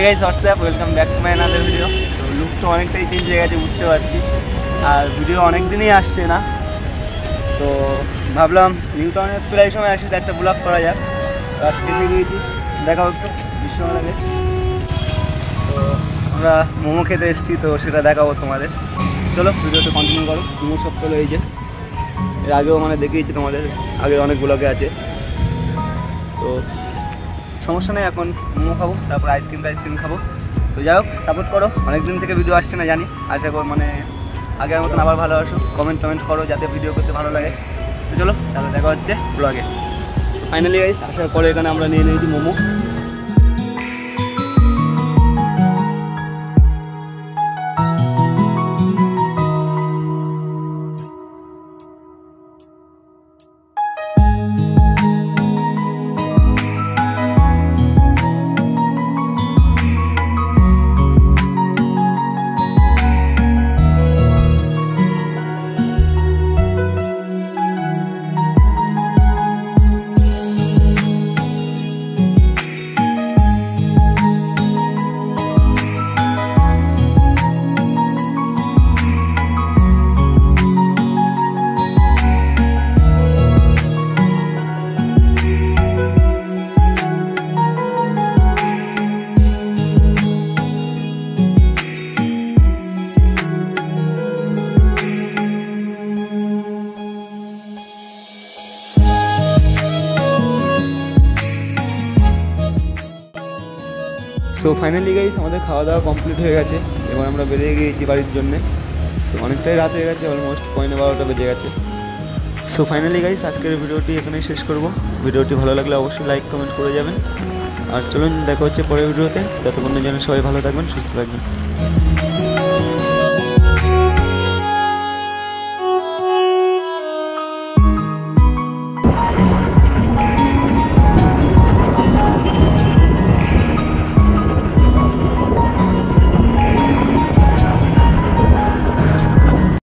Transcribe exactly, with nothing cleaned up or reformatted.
Hey guys, what's up? Welcome back to my another video. So look to অনেকটাই change হয়ে গেছে বুঝতে পারছি, আর ভিডিও অনেক দিনই আসছে না, তো ভাবলাম নিউটনে প্রায় সময় আসে একটা ব্লগ করা যাক। আজকে গিয়েছি দেখা একটু বিশ্বনাথে, তো আমরা মোমো খেতে এসেছি, তো সেটা দেখাবো তোমাদের। চলো ভিডিওটা কন্টিনিউ করো। মোমো সব চলো, এই যে এর আগেও মানে দেখিয়েছি তোমাদের, আগে অনেক ব্লগে আছে, তো সমস্যা নেই। এখন মোমো খাবো, তারপর আইসক্রিম টাইসক্রিম খাবো। তো যাই হোক, সাপোর্ট করো, অনেকদিন থেকে ভিডিও আসছে না জানি, আশা কর মানে আগের মতন আবার ভালো আসো। কমেন্ট টমেন্ট করো যাতে ভিডিও করতে ভালো লাগে। তো চলো তাহলে দেখা হচ্ছে ব্লগে। ফাইনালি গাইস আসার পরে এখানে আমরা নিয়ে নিয়েছি মোমো। সো ফাইনালি গাইস আমাদের খাওয়া দাওয়া কমপ্লিট হয়ে গেছে, এবার আমরা বেরিয়ে গিয়েছি বাড়ির জন্যে। তো অনেকটাই রাত হয়ে গেছে, অলমোস্ট পৌনে বারোটা বেজে গেছে। সো ফাইনালি গাইস আজকের ভিডিওটি এখানেই শেষ করব। ভিডিওটি ভালো লাগলে অবশ্যই লাইক কমেন্ট করে যাবেন, আর চলুন দেখা হচ্ছে পরের ভিডিওতে। যতক্ষণ যেন সবাই ভালো থাকবেন, সুস্থ থাকবেন।